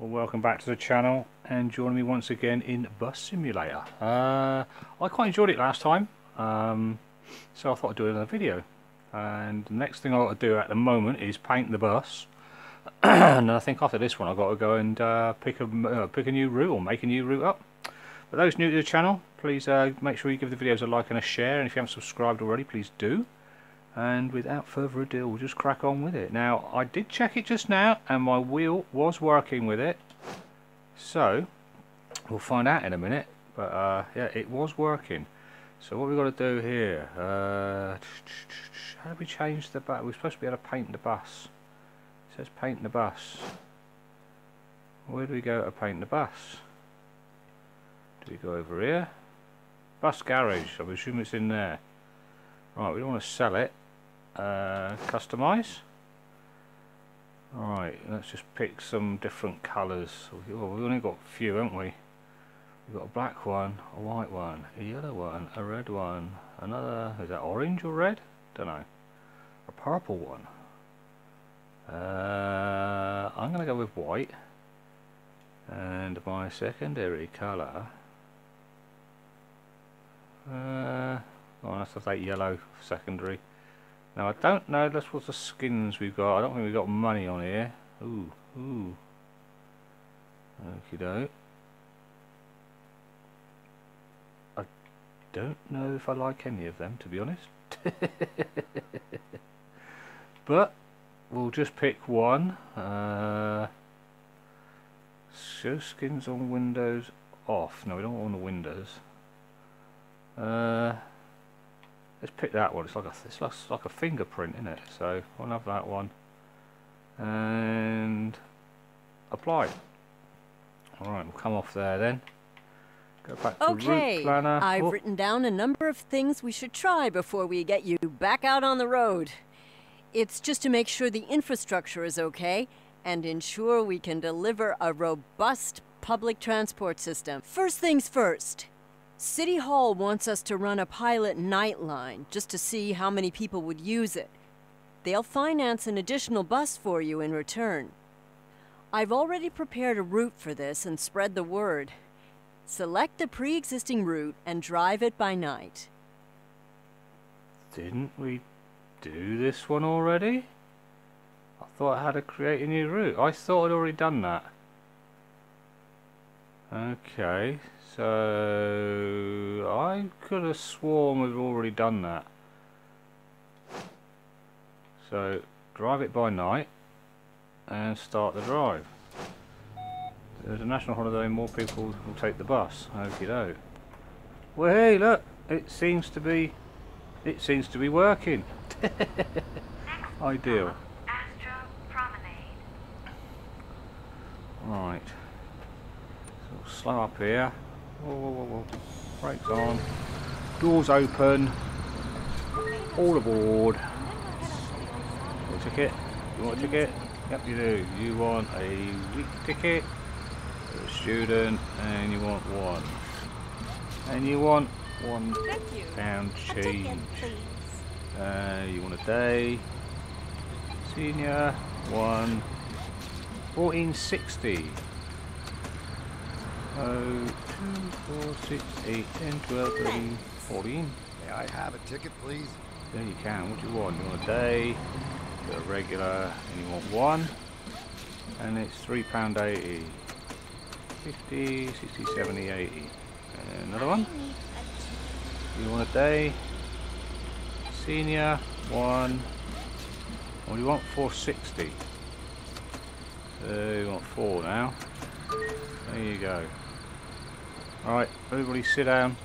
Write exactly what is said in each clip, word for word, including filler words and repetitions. Well, welcome back to the channel, and joining me once again in Bus Simulator. Uh, I quite enjoyed it last time, um, so I thought I'd do another video. And the next thing I've got to do at the moment is paint the bus. And I think after this one I've got to go and uh, pick, a, uh, pick a new route, or make a new route up. For those new to the channel, please uh, make sure you give the videos a like and a share, and if you haven't subscribed already, please do. And without further ado, we'll just crack on with it. Now, I did check it just now, and my wheel was working with it. So, we'll find out in a minute. But, uh, yeah, it was working. So what we've got to do here... Uh, how do we change the bus? We're supposed to be able to paint the bus. It says paint the bus. Where do we go to paint the bus? Do we go over here? Bus garage. I'm assuming it's in there. Right, we don't want to sell it. Uh, customise. Alright, let's just pick some different colours. Well, we've only got a few, haven't we? We've got a black one, a white one, a yellow one, a red one, another... Is that orange or red? Don't know. A purple one. Uh, I'm going to go with white. And my secondary colour... Uh... Oh, that's have that yellow secondary. Now I don't know. That's what the skins we've got. I don't think we've got money on here. Ooh, ooh. Okie doke. I don't know if I like any of them, to be honest. But we'll just pick one. Uh, show skins on windows off. No, we don't want the windows. Uh. Let's pick that one. It's like a it's like, it's like a fingerprint, isn't it? So I'll have that one and apply. All right, we'll come off there then. Go back to okay. Route planner. I've Whoop. written down a number of things we should try before we get you back out on the road. It's just to make sure the infrastructure is okay and ensure we can deliver a robust public transport system. First things first. City Hall wants us to run a pilot nightline just to see how many people would use it. They'll finance an additional bus for you in return. I've already prepared a route for this and spread the word. Select the pre-existing route and drive it by night. Didn't we do this one already? I thought I had to create a new route. I thought I'd already done that. Okay, so I could have sworn we've already done that. So drive it by night and start the drive. There's a national holiday, more people will take the bus. Okie doke. Well, hey, look, it seems to be, it seems to be working. Ideal. Astra Promenade. Right. Slow up here. Whoa, whoa, whoa, whoa. Brakes on. Doors open. All aboard. You want a ticket? You want a ticket? Yep, you do. You want a week ticket for a student, and you want one. And you want one pound change. Uh, you want a day. Senior, one. fourteen sixty. oh, two, four, six, eight, ten, twelve, thirteen, fourteen. May I have a ticket, please? There you can. What do you want? You want a day, you want a regular, and you want one. And it's three pounds eighty. fifty, sixty, seventy, eighty. And another one. You want a day, senior, one. Or you want four sixty. So you want four now. There you go. Alright, everybody sit down.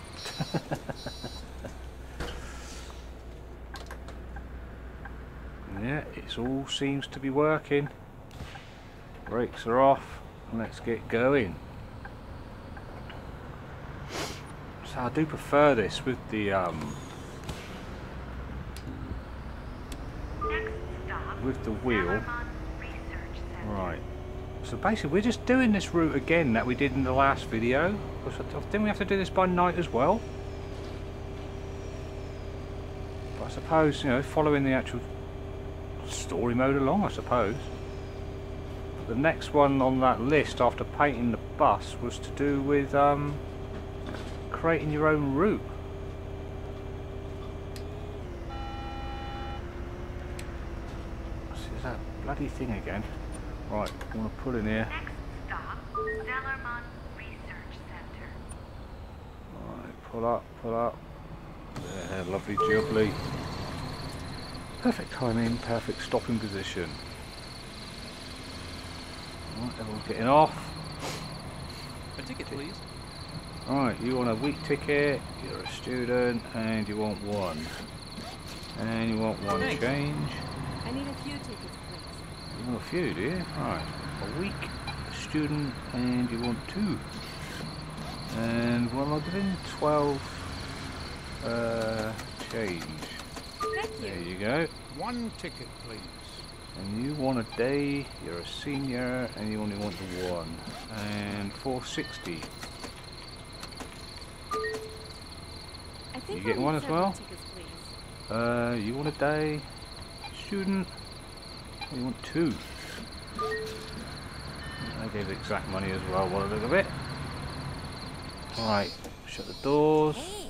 Yeah, it all seems to be working. Brakes are off, and let's get going. So I do prefer this with the um Next stop, with the wheel. Zellermont Research Centre. Right. So basically we're just doing this route again that we did in the last video. Didn't we have to do this by night as well? But I suppose, you know, following the actual story mode along, I suppose. the next one on that list after painting the bus was to do with um, creating your own route. This is that bloody thing again. Right, I'm going to pull in here. Next stop, Zellermont Research Centre. Right, pull up, pull up. Yeah, lovely jubbly. Perfect timing, perfect stopping position. Right, everyone's getting off. A ticket, please. Alright, you want a week ticket, you're a student, and you want one. And you want one Thanks. change. I need a few tickets, please. You want a few, do you? Alright. A week, a student, and you want two. And what am I giving? Twelve uh, change. Thank you. There you go. One ticket, please. And you want a day, you're a senior, and you only want the one. And four sixty. I think you get one as well? Tickets, uh, you want a day, student, you want two. I gave exact money as well, what a little bit. Alright, shut the doors. Hey,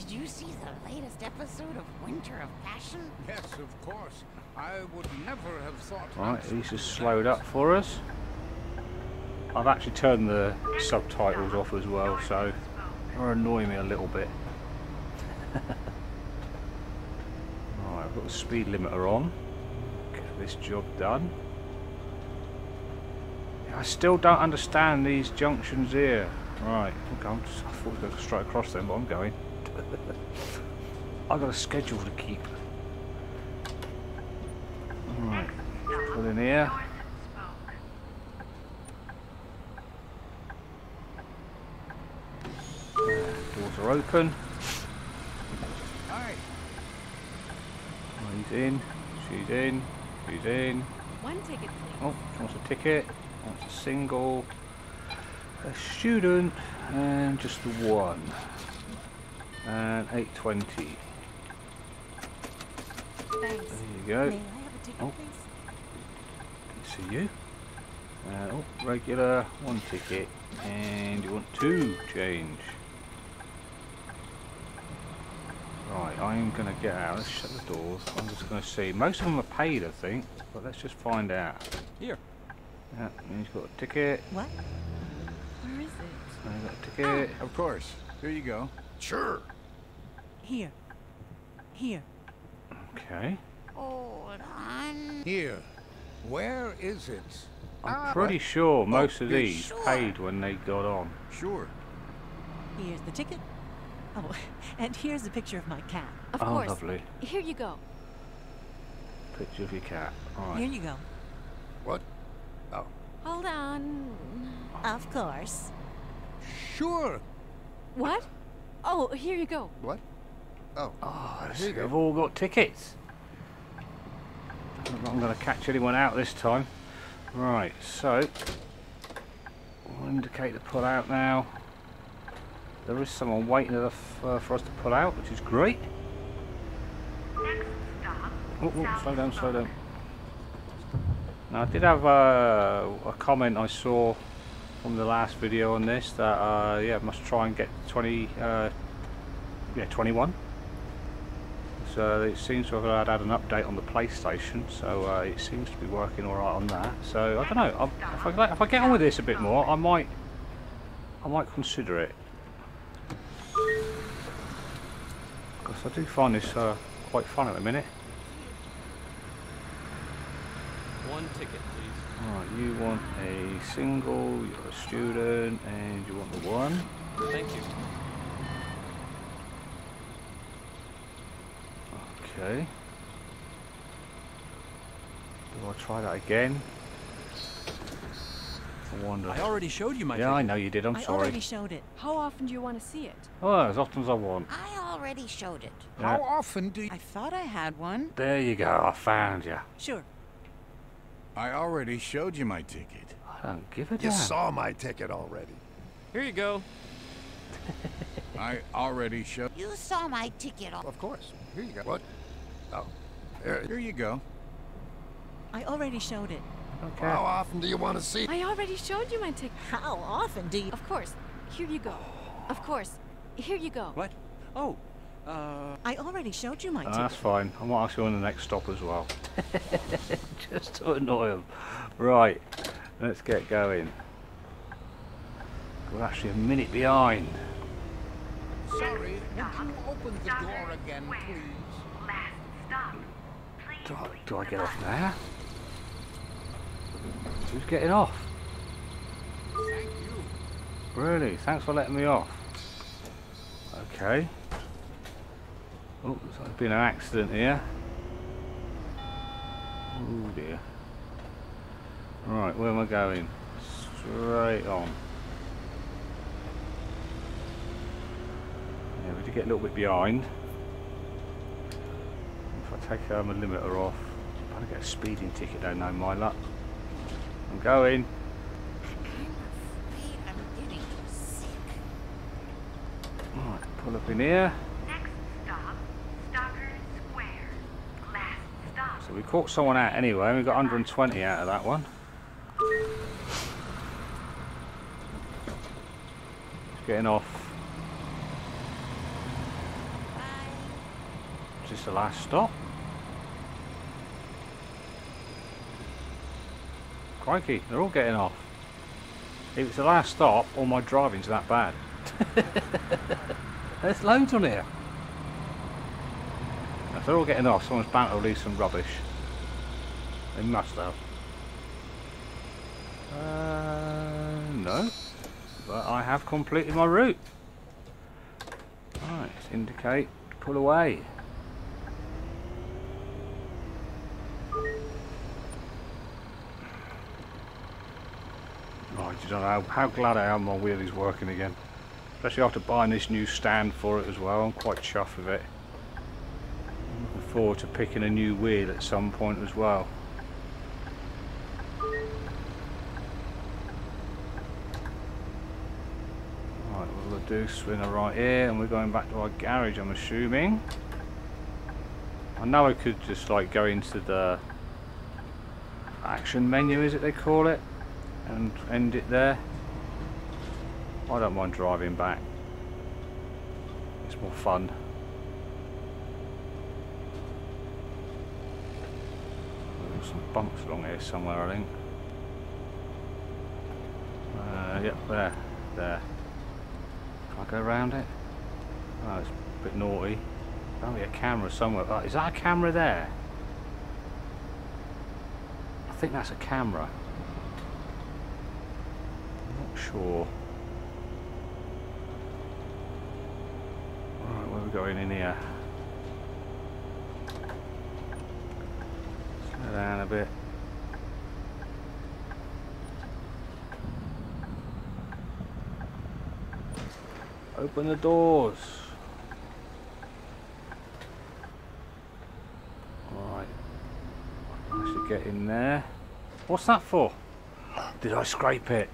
did you see the latest episode of Winter of Passion? Yes, of course. I would never have thought. Right, he's just slowed up for us. I've actually turned the subtitles off as well, so they're annoying me a little bit. Right, I've got the speed limiter on. Get this job done. I still don't understand these junctions here. Right, okay, I'm just, I thought I was going straight across them, but I'm going. I've got a schedule to keep. Right, pull in here. Doors are open. Right, he's in, she's in, she's in. One ticket, please. Oh, she wants a ticket, wants a single, a student, and just the one. And eight twenty. Thanks. There you go. Oh, didn't see you. Uh, oh, regular, one ticket, and you want two change. Right, I'm going to get out. Let's shut the doors. I'm just going to see. Most of them are paid, I think, but let's just find out. Here. Yeah, and he's got a ticket. What? Where is it? And he's got a ticket. Oh. Of course. Here you go. Sure. Here. Here. Okay. Hold on. Here. Where is it? I'm pretty sure most of these paid when they got on. Sure. Here's the ticket. Oh, and here's a picture of my cat. Of course. Oh, lovely. Here you go. Picture of your cat. All right. Here you go. What? Oh. Hold on. Of course. Sure. What? Oh, here you go. What? Oh. Oh, they've all got tickets. I'm not going to catch anyone out this time. Right, so we'll indicate to pull out now. There is someone waiting for us to pull out, which is great. Next stop. Oh, oh, slow down, slow down. Now, I did have uh, a comment I saw from the last video on this that uh, yeah, must try and get twenty, uh, yeah, twenty-one. So it seems to have had an update on the PlayStation, so uh, it seems to be working all right on that. So I don't know. If I, if I get on with this a bit more, I might, I might consider it. Because I do find this uh, quite fun at the minute. One ticket, please. All right, you want a single, you're a student, and you want the one. Thank you. Okay. Do I try that again? I wonder. I already showed you my Yeah, ticket. I know you did, I'm I sorry. I already showed it. How often do you want to see it? Oh, as often as I want. I already showed it. Yeah. How often do you... I thought I had one. There you go, I found you. Sure. I already showed you my ticket. I don't give a damn. You saw my ticket already. Here you go. I already showed... You saw my ticket al... Of course. Here you go. What? Oh, here, here you go. I already showed it. Okay. How often do you want to see? I already showed you my ticket. How often do you? Of course. Here you go. Of course. Here you go. What? Oh. Uh. I already showed you my ticket. Oh, that's fine. I might ask you on the next stop as well. Just to annoy them. Right. Let's get going. We're actually a minute behind. Sorry, would you open the door again, please? Last stop. Do I, do I get off there? Who's getting off? Thank you. Really? Thanks for letting me off. Okay. Oh, looks like there's been an accident here. Oh dear. Right, where am I going? Straight on. Yeah, we did get a little bit behind. If I take um, a limiter off, I'm going to get a speeding ticket, don't know my luck. I'm going. Alright, pull up in here. Next stop, Granite Square. Last stop. So we caught someone out anyway, and we got one hundred and twenty out of that one. Getting off. Is this the last stop? Crikey, they're all getting off. If it's the last stop, all my driving's that bad. There's loads on here. If they're all getting off, someone's bound to leave some rubbish. They must have. Uh, no. But I have completed my route. Right, indicate, pull away. I don't know how glad I am my wheel is working again. Especially after buying this new stand for it as well. I'm quite chuffed with it. I'm looking forward to picking a new wheel at some point as well. Right, we'll do swinner right here, and we're going back to our garage, I'm assuming. I know I could just like go into the action menu, is it they call it? And end it there. I don't mind driving back. It's more fun. There's some bumps along here somewhere, I think. Uh, yep, there, there. Can I go around it? Oh, it's a bit naughty. There'll be a camera somewhere. Oh, is that a camera there? I think that's a camera. Sure. Alright, where are we going in here? Slow down a bit. Open the doors. Alright. I should get in there. What's that for? Did I scrape it?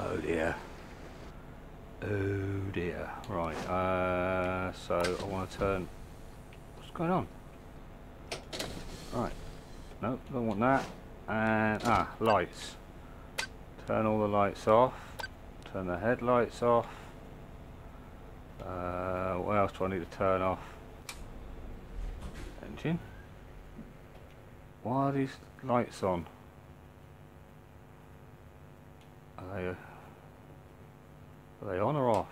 Oh dear. Oh dear. Right, uh, so I want to turn... What's going on? Right. No, don't want that. And, ah, lights. Turn all the lights off. Turn the headlights off. Uh, what else do I need to turn off? Engine. Why are these lights on? Are they... Are they on or off?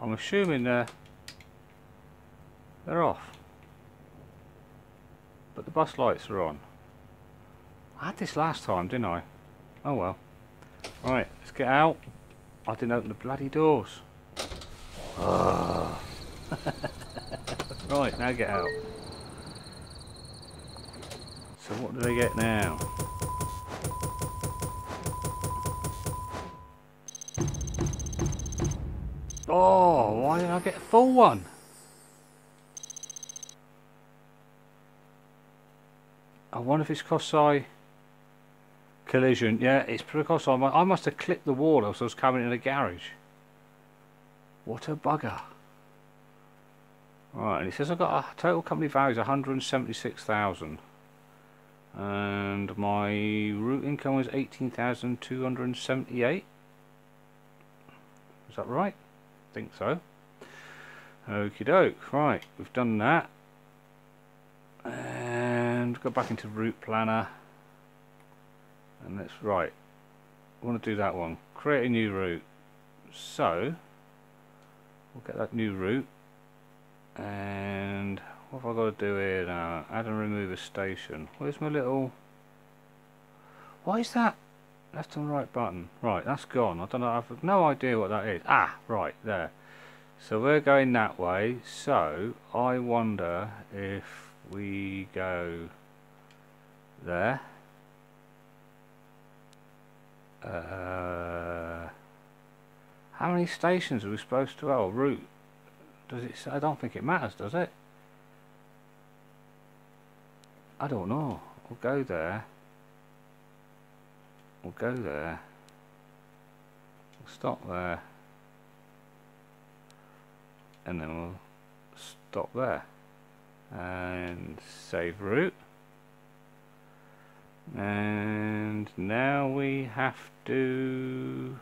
I'm assuming they're, they're off. But the bus lights are on. I had this last time, didn't I? Oh well. Right, let's get out. I didn't open the bloody doors. Oh. Right, now get out. So what do they get now? Oh, why did I get a full one? I wonder if it's because I... Collision, yeah, it's because I, I must have clipped the wall as I was coming in the garage. What a bugger. Right, and it says I've got a total company value of one hundred and seventy-six thousand. and my root income was eighteen thousand two hundred seventy-eight. Is that right? I think so. Okie doke, right, we've done that. And go back into route planner. And let's, right, I want to do that one. Create a new route. So, we'll get that new route. And what have I got to do here now? Add and remove a station. Where's my little... Why is that? Left and right button. Right, that's gone. I don't know. I've no idea what that is. Ah, right, there. So we're going that way. So, I wonder if we go there. Uh, how many stations are we supposed to... Oh, route. Does it... I don't think it matters, does it? I don't know. We'll go there. We'll go there. We'll stop there. And then we'll stop there. And save route. And now we have to...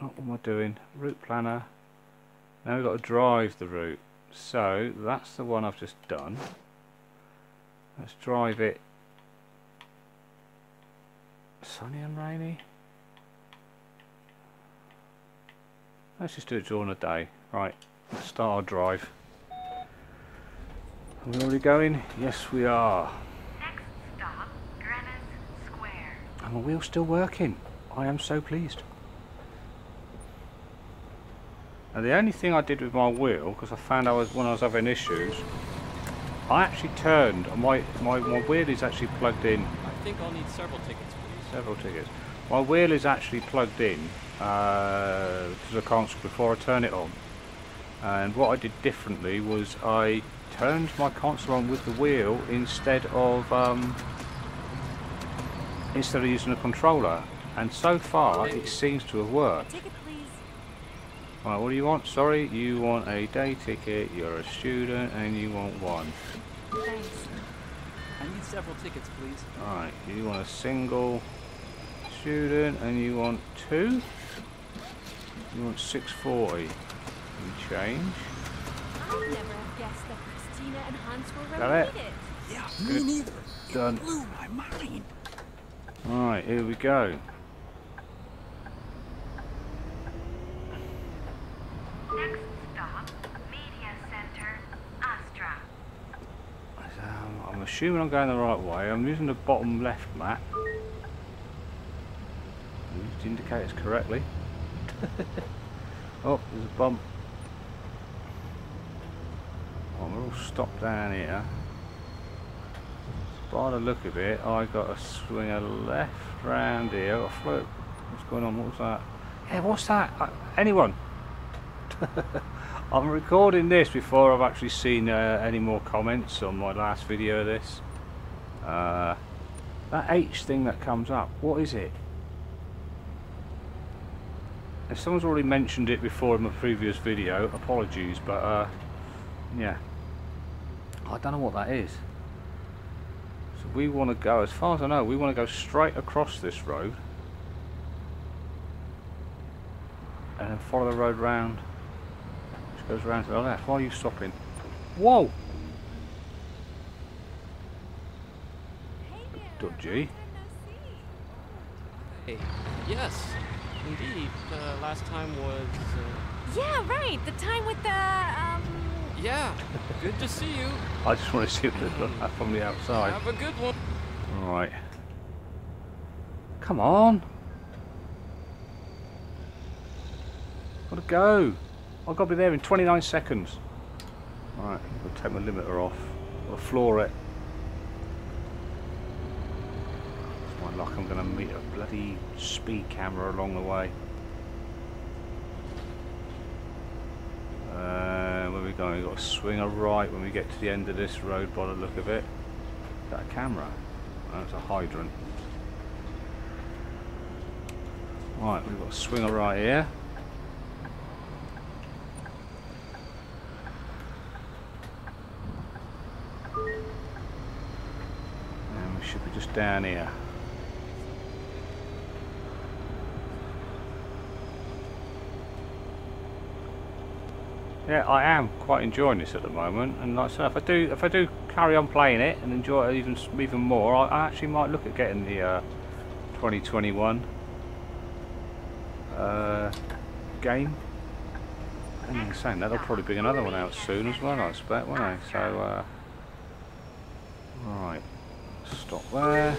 What am I doing? Route planner. Now we've got to drive the route. So that's the one I've just done. Let's drive it. Sunny and rainy. Let's just do it during the day. Right, let's start our drive. Are we already going? Yes, we are. Next stop, Granite Square. And the wheel's still working. I am so pleased. Now the only thing I did with my wheel, because I found I was when I was having issues, I actually turned, and my, my, my wheel is actually plugged in. I think I'll need several tickets, please. Several tickets. My wheel is actually plugged in, uh, because I can't, before I turn it on. And what I did differently was I turned my console on with the wheel instead of, um, instead of using a controller. And so far, it seems to have worked. Right, what do you want? Sorry, you want a day ticket, you're a student, and you want one. Thanks. I need several tickets, please. Alright, you want a single student, and you want two? You want six forty. You change. I would never have guessed that Christina and Hans were related. Yeah, me neither. Done. It blew my mind. Alright, here we go. Next stop, Media Center Astra. Um, I'm assuming I'm going the right way. I'm using the bottom left map. I used indicators correctly. Oh, there's a bump. Oh, we're all stopped down here. By the look of it, I got to swing a left round here. I float. What's going on? What was that? Hey, what's that? Uh, anyone? I'm recording this before I've actually seen uh, any more comments on my last video of this. Uh, that H thing that comes up, what is it? If someone's already mentioned it before in my previous video, apologies, but uh, yeah. I don't know what that is. So we want to go, as far as I know, we want to go straight across this road. And then follow the road round. Goes round to the left. Why are you stopping? Whoa! Hey there, dodgy. Hey. Yes, indeed. The last time was... Uh... Yeah, right. The time with the... Um... Yeah, good to see you. I just want to see what it looks like from the outside. Have a good one. Alright. Come on. Gotta go. I've got to be there in twenty-nine seconds. Alright, I'll take my limiter off. I'll floor it. It's my luck I'm going to meet a bloody speed camera along the way. Uh, where are we going? We've got to swing a right when we get to the end of this road by the look of it. Is that a camera? No, it's a hydrant. Right, we've got to swing a right here. should be just down here. Yeah, I am quite enjoying this at the moment, and like I say, if I do, if I do carry on playing it and enjoy it even even more, I, I actually might look at getting the uh, twenty twenty-one uh, game. And saying that, there'll probably be another one out soon as well, I expect, won't I? So, uh, right, stop there.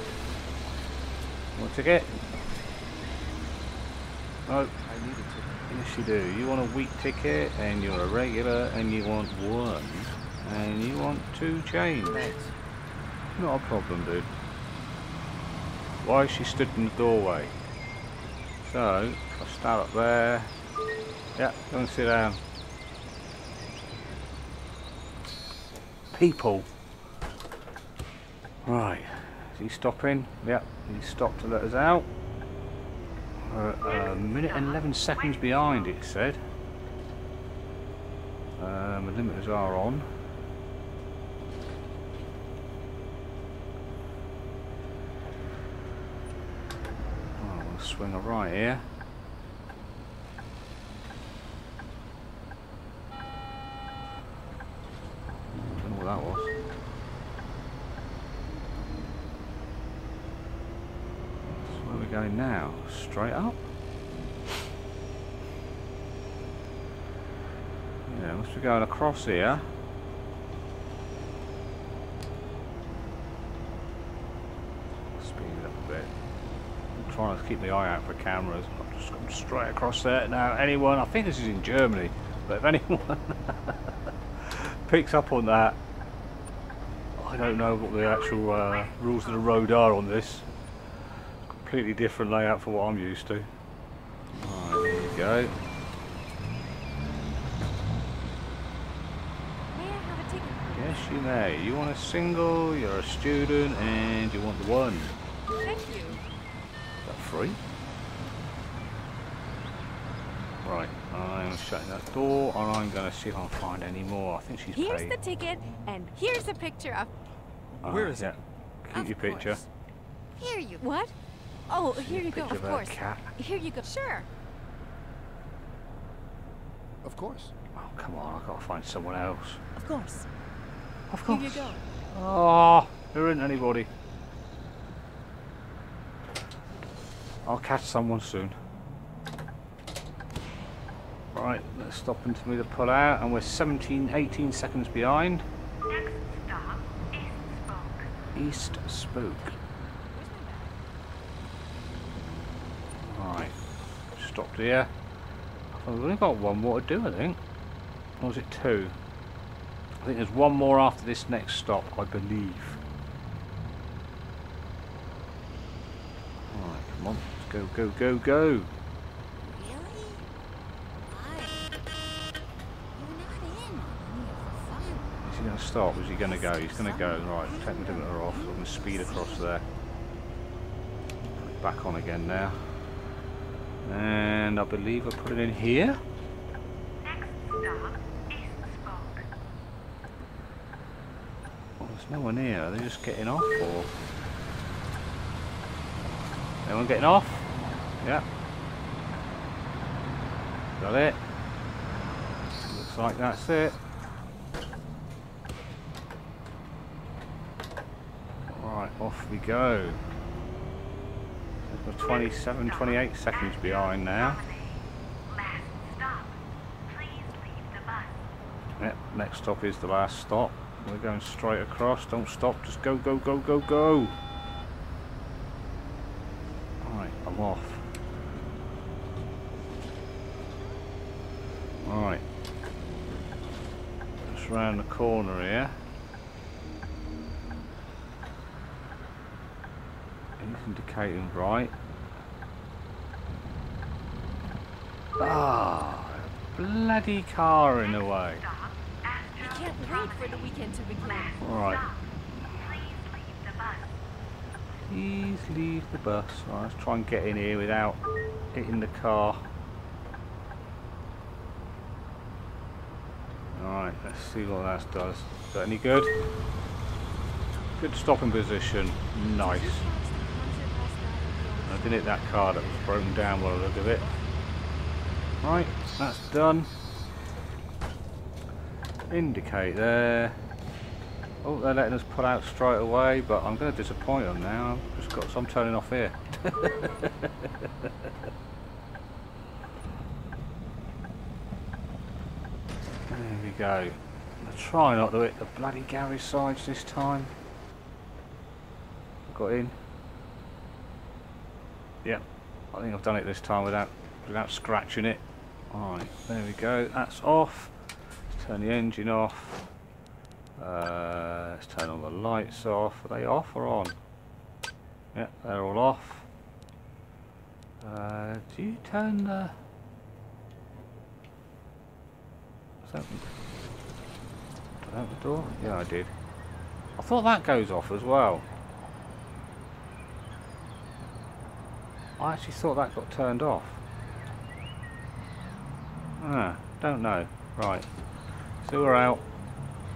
More ticket. No. Yes you do. You want a week ticket, and you're a regular, and you want one, and you want two change. Not a problem, dude. Why she stood in the doorway? So, I'll start up there. Yeah, go and sit down. People. Right. Is he stopping? Yeah, he stopped to let us out. Uh, a minute and eleven seconds behind, it said. Um, the limiters are on. Oh, we'll swing a right here. I don't know what that was. Going now, straight up. Yeah, must be going across here. Speed it up a bit. I'm trying to keep my eye out for cameras. I've just gone straight across there. Now, anyone, I think this is in Germany, but if anyone picks up on that, I don't know what the actual uh, rules of the road are on this. Completely different layout for what I'm used to. Right, there you go. May I have a ticket? Yes, you may. You want a single, you're a student, and you want the one. Thank you. Is that free? Right, I'm shutting that door, and I'm going to see if I can find any more. I think she's here's paid. Here's the ticket, and here's a picture of... Oh, where is it? Keep of your picture. Course. Here you... What? Oh, here you go, of course. Cat. Here you go. Sure. Of course. Oh, come on, I've got to find someone else. Of course. Of course. Here you go. Oh, there isn't anybody. I'll catch someone soon. Right, let's stop and for me to pull out, and we're seventeen, eighteen seconds behind. Next stop, East Spook. East Spook. Right, stopped here. I've only got one more to do, I think. Or was it two? I think there's one more after this next stop, I believe. Alright, come on. Let's go, go, go, go. Really? Why? You're not in. Is he going to stop? Is he going to go? He's going to go. Right, take the limiter off. I'm going to speed across there. Put it back on again now. And I believe I put it in here. Next stop is Spoke. Well, there's no one here. Are they just getting off, or anyone getting off? Yeah. Got it. Looks like that's it. Right, off we go. We're twenty-seven, twenty-eight seconds behind now. Last stop. Please leave the bus. Yep, next stop is the last stop. We're going straight across. Don't stop. Just go, go, go, go, go. Alright, I'm off. Alright. Just round the corner here. Indicating right. Ah, bloody car in the way. We can't wait for the weekend to begin. Right. Please leave the bus. Right, let's try and get in here without hitting the car. Alright, let's see what that does. Is that any good? Good stopping position, nice. I didn't hit that car that was broken down by the look of it. Right, that's done. Indicate there. Oh, they're letting us pull out straight away, but I'm going to disappoint them now. I've just got some turning off here. There we go. I try not to hit the bloody garage sides this time. Got in. Yeah, I think I've done it this time without without scratching it. Alright, there we go. That's off. Let's turn the engine off. Uh, let's turn all the lights off. Are they off or on? Yeah, they're all off. Uh, do you turn the... Is that... Out the door? Yeah, I did. I thought that goes off as well. I actually thought that got turned off. Ah, don't know. Right. So we're out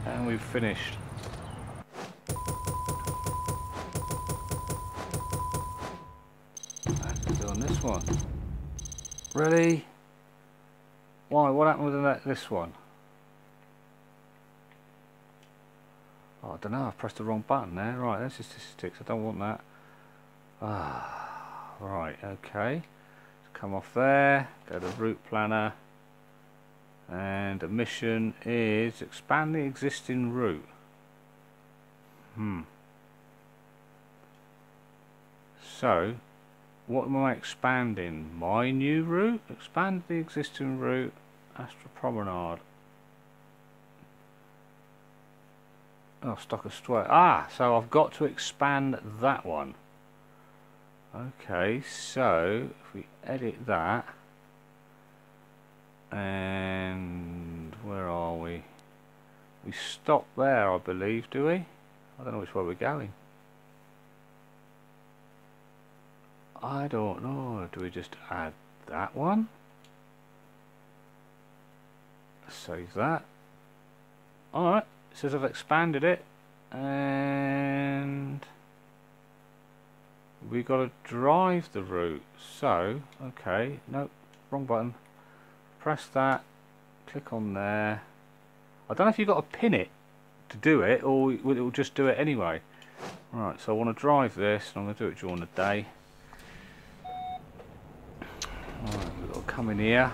and we've finished. That's good on this one. Really? Why? What happened with that, this one? Oh, I don't know, I've pressed the wrong button there. Right, there's the statistics, I don't want that. Ah, right, okay. Let's come off there, go to route planner. And the mission is expand the existing route. Hmm. So, what am I expanding? My new route? Expand the existing route, Astra Promenade. Oh, stock of square. Ah, so I've got to expand that one. Okay, so if we edit that, and where are we? We stop there, I believe, do we? I don't know which way we're going. I don't know. Do we just add that one? Save that. All right. Says I've expanded it, and we got to drive the route. So, okay, nope, wrong button. Press that, click on there. I don't know if you've got to pin it to do it, or it will just do it anyway. Right, so I want to drive this, and I'm going to do it during the day. Alright, we've got to come in here.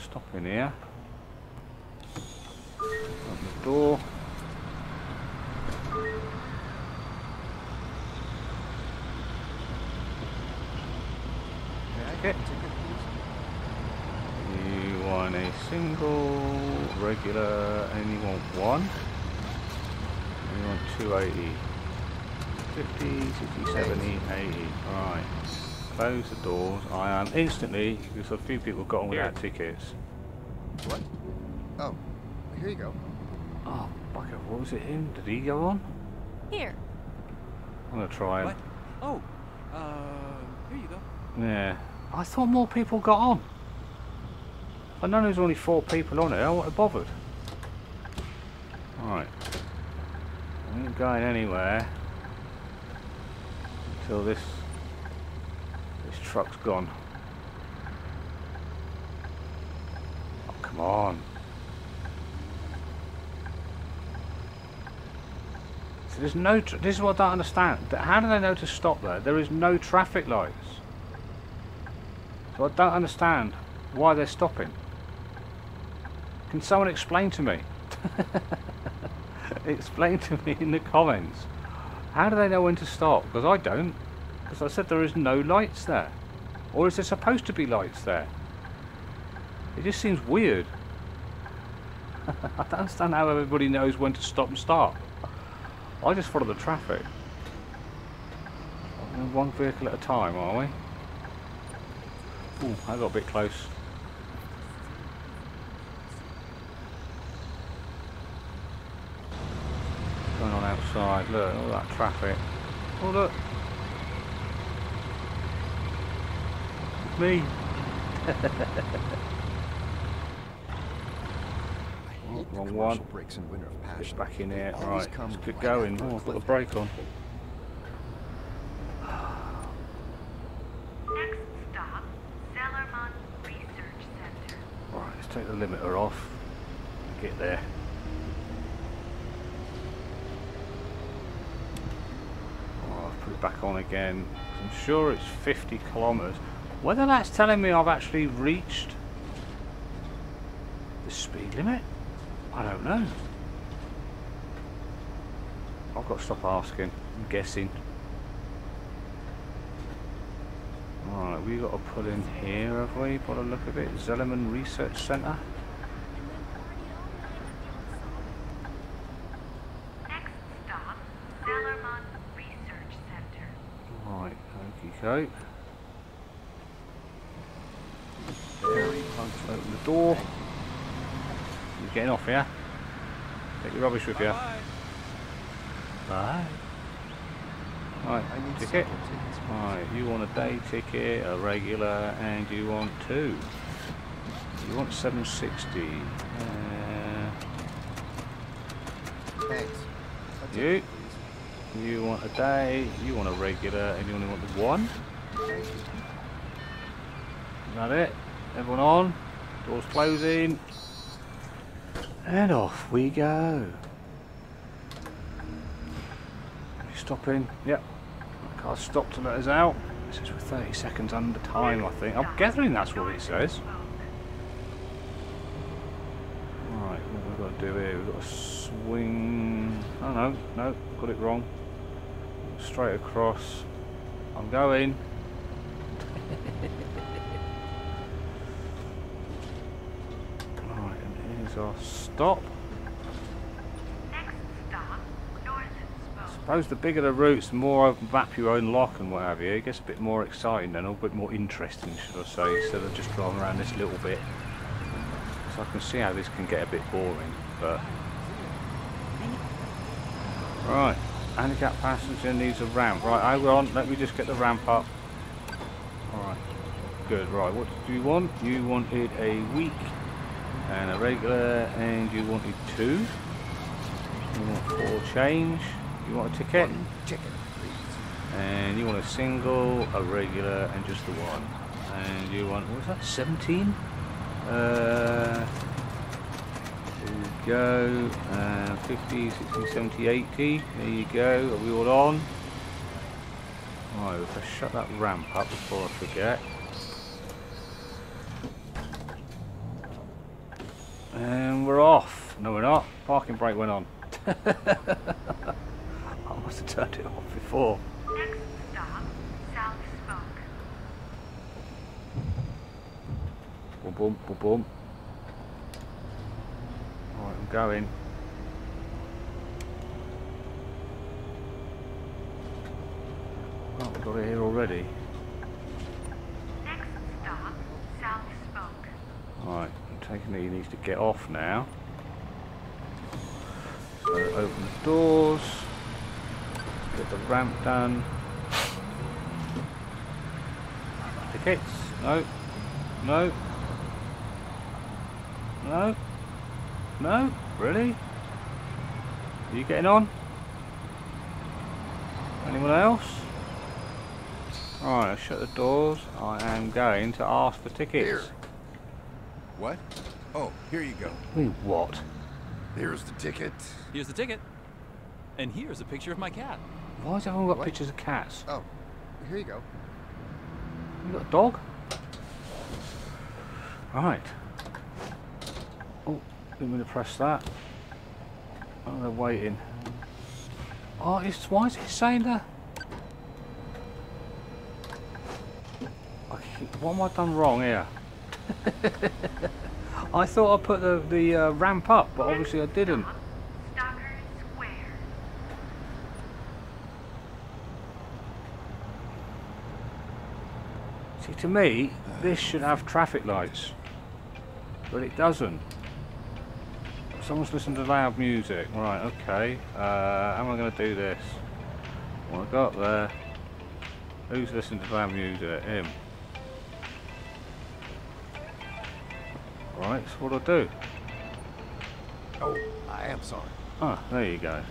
Stop in here. Open the door. Okay. You want a single, regular, and you want one. And you want two eighty. fifty, sixty, seventy, eighty. Alright. Close the doors. I am instantly, because a few people got on without tickets. What? Oh, here you go. Oh, bucket, what was it him? Did he go on? Here. I'm gonna try him. What? Oh, uh, here you go. Yeah. I thought more people got on. I know there's only four people on it, I wouldn't have bothered. Alright. I ain't going anywhere until this this truck's gone. Come on. So there's no. Tra this is what I don't understand. How do they know to stop there? There is no traffic lights. So I don't understand why they're stopping. Can someone explain to me? Explain to me in the comments. How do they know when to stop? Because I don't. Because I said there is no lights there. Or is there supposed to be lights there? It just seems weird. I don't understand how everybody knows when to stop and start. I just follow the traffic. One vehicle at a time, are we? Ooh, I got a bit close. Going on outside, look, all that traffic. Oh, look. It's me. Wrong one. Get back in here. Right, let's get going. Oh, I've got the brake on. Next stop, Zellermont Research Centre. Right, let's take the limiter off and get there. Oh, I've put it back on again. I'm sure it's fifty kilometres. Whether that's telling me I've actually reached the speed limit, I don't know. I've got to stop asking. I'm guessing. Alright, we got to pull in here, have we? By the look of it, Zellermont Research Centre. Next stop, Zellermont Research Centre. Right, okie doke. Open the door. You're getting off here. Take your rubbish with you. Bye. Bye. Right, ticket. Right, you want a day ticket, a regular, and you want two. You want seven sixty. Uh, Thanks. You. You want a day, you want a regular, and you only want the one. Is that it? Everyone on. Doors closing. And off we go. Stopping. Yep. The car stopped to let us out. This is for thirty seconds under time, I think. I'm gathering that's what it says. Right, what have we got to do here? We've got to swing. Oh no, no, got it wrong. Straight across. I'm going. Our stop. Next stop, North Spoke. I suppose the bigger the routes, the more of map you unlock and what have you. It gets a bit more exciting then, or a bit more interesting, should I say, instead of just driving around this little bit. So I can see how this can get a bit boring, but right, handicap passenger needs a ramp. Right, hang on, let me just get the ramp up. Alright, good. Right, what do you want? You wanted a week and a regular, and you wanted two. You want four change. You want a ticket. One ticket, please. And you want a single, a regular, and just the one. And you want, what was that? seventeen. Uh, there you go. Uh, fifty, sixty, seventy, eighty. There you go. Are we all on? Right, if I shut that ramp up before I forget. And we're off. No, we're not. Parking brake went on. I must have turned it off before. Next stop, South Spook. Boom, boom, boom, boom. Alright, I'm going. Oh, we've got it here already. Next stop, South Spook. Alright. Taking that he needs to get off now. So open the doors, get the ramp done. Tickets? No. No. No. No? Really? Are you getting on? Anyone else? Alright, I shut the doors. I am going to ask for tickets. Here. What? Oh, here you go. Wait, what? Here's the ticket. Here's the ticket. And here's a picture of my cat. Why has everyone got what? Pictures of cats? Oh, here you go. You got a dog? Right. Oh, I'm going to press that. Oh, they're waiting. Oh, it's, why is it saying that? What am I done wrong here? I thought I put the, the uh, ramp up, but obviously I didn't. Granite Square. See, to me, this should have traffic lights, but it doesn't. Someone's listened to loud music. Right, okay. Uh, how am I going to do this? Well, I got there. Who's listening to loud music? Him. Right, so what do I do? Oh, I am sorry. Oh, there you go.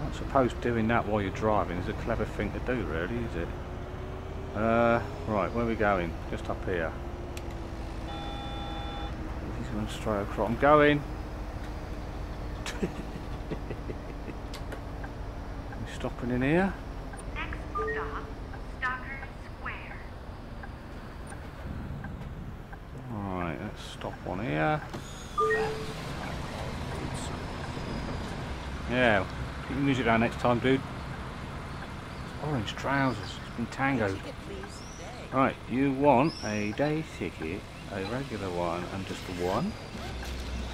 I suppose doing that while you're driving is a clever thing to do, really, is it? Uh, right, where are we going? Just up here. He's going straight across. I'm going. I'm stopping in here. Next stop, Stalker Square. Alright, let's stop on here. Yeah, get your music down next time, dude. Orange trousers, it's been tangoed. Right, you want a day ticket, a regular one, and just the one.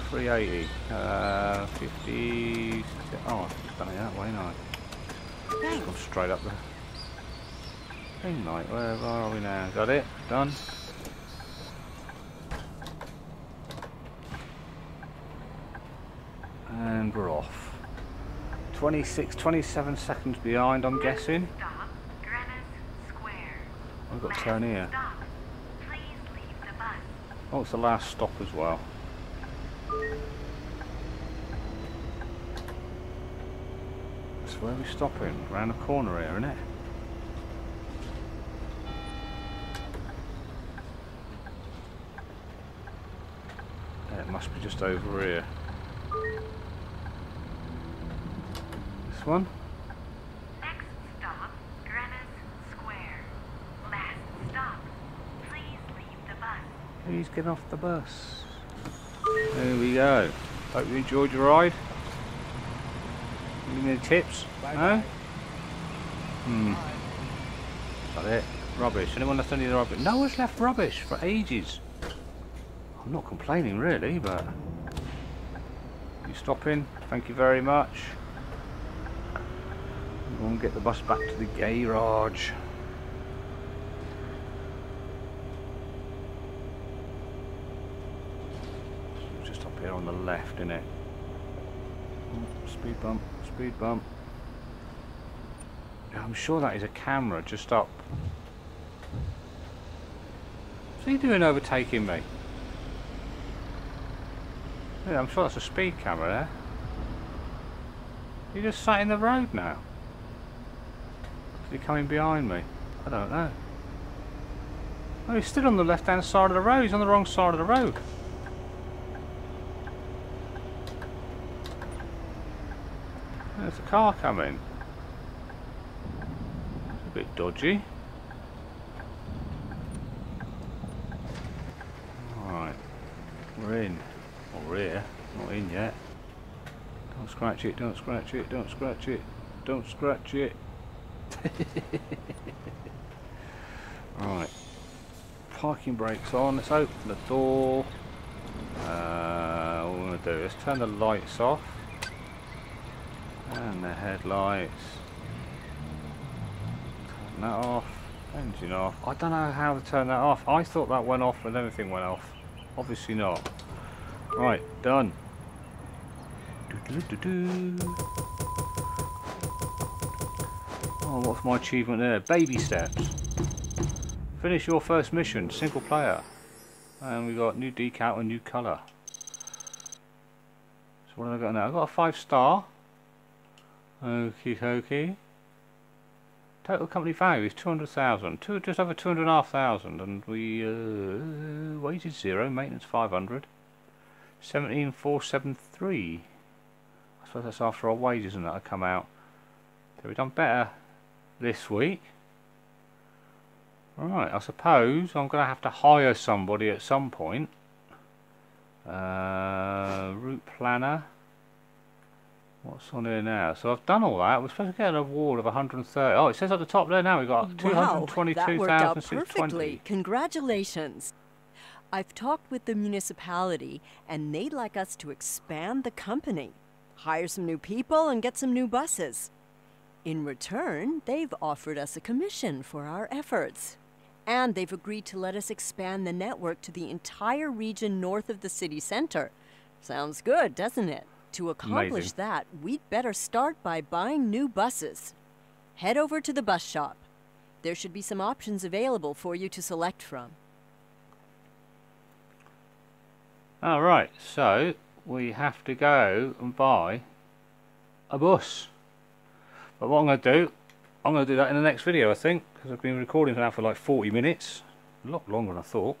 three eighty, uh, fifty. Oh, I've done it that way, no. Thanks. Come straight up the thing, like, where are we now? Got it? Done. And we're off. twenty-six, twenty-seven seconds behind, I'm guessing. Stop, Granite Square. I've got to turn here. Stop. Please leave the bus. Oh, it's the last stop as well. So where are we stopping? Round the corner here, isn't it? Yeah, it must be just over here. This one? Next stop, Granite Square. Last stop. Please leave the bus. Please get off the bus. There we go. Hope you enjoyed your ride. Give me any tips? Bye no? Bye. Hmm. Bye. That's it. Rubbish. Anyone left any of the rubbish? No one's left rubbish for ages. I'm not complaining really, but... You stopping? Thank you very much. We'll get the bus back to the garage. Just up here on the left, innit? Speed bump, speed bump. I'm sure that is a camera just up. What's he doing overtaking me? Yeah, I'm sure that's a speed camera there. He just sat in the road now. Is he coming behind me? I don't know. Oh, he's still on the left hand side of the road, he's on the wrong side of the road. There's a car coming. It's a bit dodgy. Alright, we're in. Or well, we're here, not in yet. Don't scratch it, don't scratch it, don't scratch it, don't scratch it. Right, parking brake's on, let's open the door. Uh, what we're going to do is turn the lights off and the headlights, turn that off, engine off. I don't know how to turn that off. I thought that went off and everything went off, obviously not. Right, done. Do do do do. Oh, what's my achievement there? Baby steps. Finish your first mission, single player. And we got new decal and new colour. So what have I got now? I've got a five star. Okie dokie. Total company value is two hundred thousand. Two, just over two hundred and a half thousand. And we uh, weighted zero, maintenance five hundred. seventeen four seventy-three. I suppose that's after our wages and that'll come out. So we've done better this week. Right, I suppose I'm going to have to hire somebody at some point. Uh, route planner. What's on here now? So I've done all that. We're supposed to get an award of one hundred and thirty. Oh, it says at the top there now we've got two hundred and twenty-two thousand six hundred twenty. Wow, that worked out perfectly. Congratulations. I've talked with the municipality and they'd like us to expand the company. Hire some new people and get some new buses. In return, they've offered us a commission for our efforts. And they've agreed to let us expand the network to the entire region north of the city center. Sounds good, doesn't it? To accomplish Amazing. That, we'd better start by buying new buses. Head over to the bus shop. There should be some options available for you to select from. Alright, so we have to go and buy a bus. But what I'm going to do, I'm going to do that in the next video, I think, because I've been recording now for like forty minutes. A lot longer than I thought.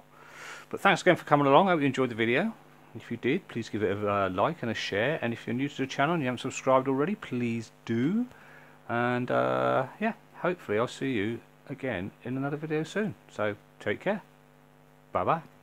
But thanks again for coming along. I hope you enjoyed the video. If you did, please give it a uh, like and a share. And if you're new to the channel and you haven't subscribed already, please do. And uh, yeah, hopefully I'll see you again in another video soon. So take care. Bye bye.